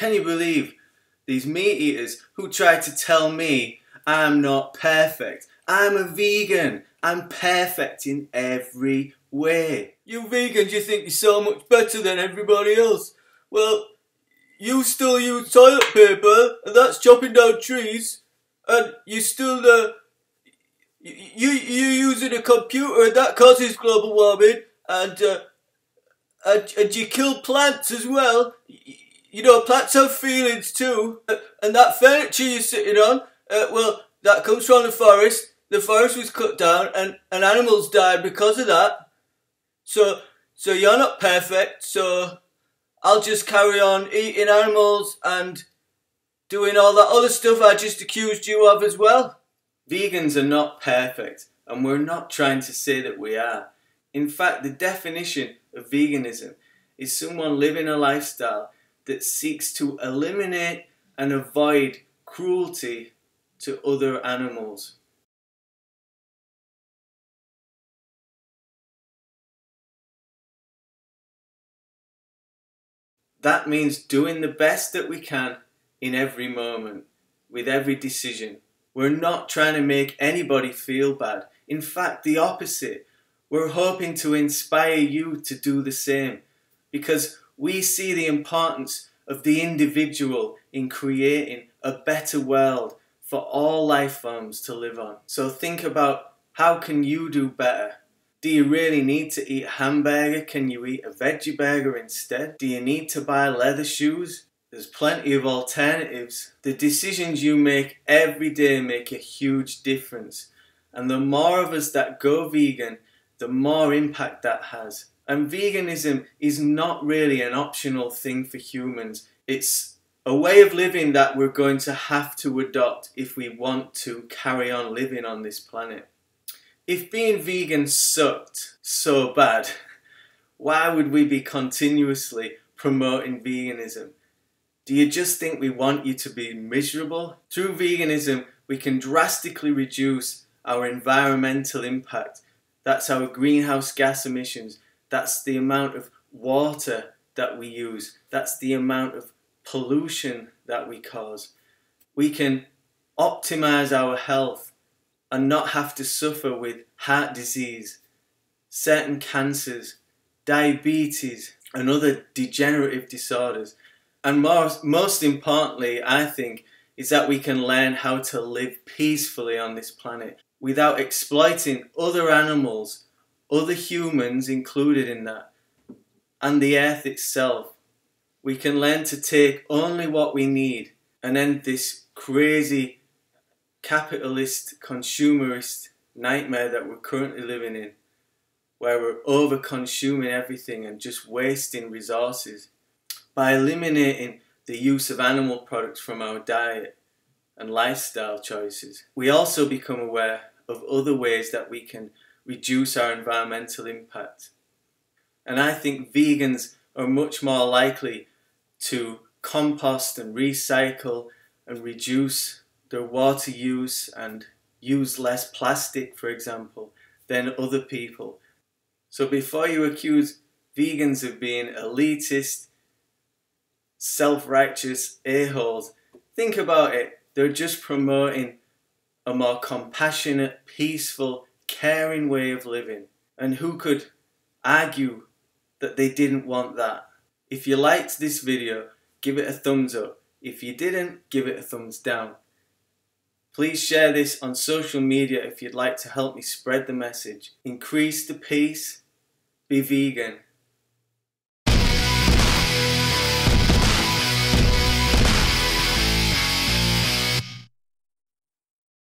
Can you believe these meat eaters who tried to tell me I'm not perfect? I'm a vegan. I'm perfect in every way. You vegans, you think you're so much better than everybody else. Well, you still use toilet paper, and that's chopping down trees, and you still you using a computer, and that causes global warming, and you kill plants as well. You know, plants have feelings too, and that furniture you're sitting on, well, that comes from the forest. The forest was cut down, and animals died because of that. So you're not perfect, so I'll just carry on eating animals and doing all that other stuff I just accused you of as well. Vegans are not perfect, and we're not trying to say that we are. In fact, the definition of veganism is someone living a lifestyle that seeks to eliminate and avoid cruelty to other animals. That means doing the best that we can in every moment, with every decision. We're not trying to make anybody feel bad. In fact, the opposite. We're hoping to inspire you to do the same, because we see the importance of the individual in creating a better world for all life forms to live on. So think about, how can you do better? Do you really need to eat a hamburger? Can you eat a veggie burger instead? Do you need to buy leather shoes? There's plenty of alternatives. The decisions you make every day make a huge difference. And the more of us that go vegan, the more impact that has. And veganism is not really an optional thing for humans. It's a way of living that we're going to have to adopt if we want to carry on living on this planet. If being vegan sucked so bad, why would we be continuously promoting veganism? Do you just think we want you to be miserable? Through veganism, we can drastically reduce our environmental impact. That's our greenhouse gas emissions. That's the amount of water that we use. That's the amount of pollution that we cause. We can optimize our health and not have to suffer with heart disease, certain cancers, diabetes, and other degenerative disorders. And most importantly, I think, is that we can learn how to live peacefully on this planet without exploiting other animals, other humans included in that, and the earth itself. We can learn to take only what we need and end this crazy capitalist, consumerist nightmare that we're currently living in, where we're over-consuming everything and just wasting resources. By eliminating the use of animal products from our diet and lifestyle choices, we also become aware of other ways that we can reduce our environmental impact. And I think vegans are much more likely to compost and recycle and reduce their water use and use less plastic, for example, than other people. So before you accuse vegans of being elitist, self-righteous a-holes, think about it. They're just promoting a more compassionate, peaceful, caring way of living. And who could argue that they didn't want that? If you liked this video, give it a thumbs up. If you didn't, give it a thumbs down. Please share this on social media if you'd like to help me spread the message. Increase the peace. Be vegan.